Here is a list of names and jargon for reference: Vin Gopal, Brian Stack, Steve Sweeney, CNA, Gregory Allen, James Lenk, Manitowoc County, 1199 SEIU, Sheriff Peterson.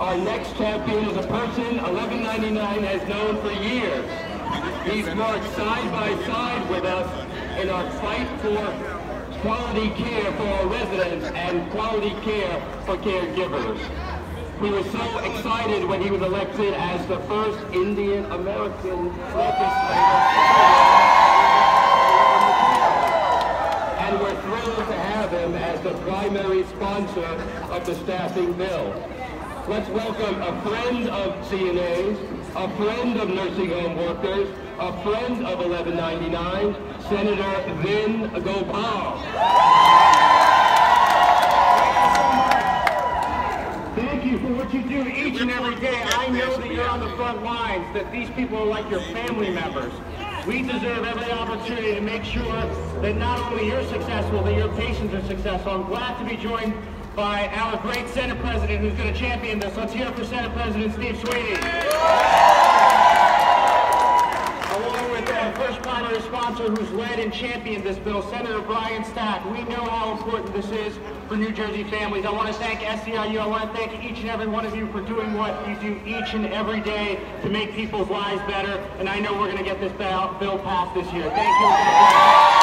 Our next champion is a person 1199 has known for years. He's marched side by side with us in our fight for quality care for our residents and quality care for caregivers. We were so excited when he was elected as the first Indian American legislator. And we're thrilled to have him as the primary sponsor of the staffing bill. Let's welcome a friend of CNAs, a friend of nursing home workers, a friend of 1199, Senator Vin Gopal. Thank you for what you do each and every day. I know that you're on the front lines, that these people are like your family members. We deserve every opportunity to make sure that not only you're successful, that your patients are successful. I'm glad to be joined by our great Senate President who's going to champion this. Let's hear it for Senate President Steve Sweeney. Along with our first primary sponsor who's led and championed this bill, Senator Brian Stack. We know how important this is for New Jersey families. I want to thank SEIU. I want to thank each and every one of you for doing what you do each and every day to make people's lives better. And I know we're going to get this bill passed this year. Thank you.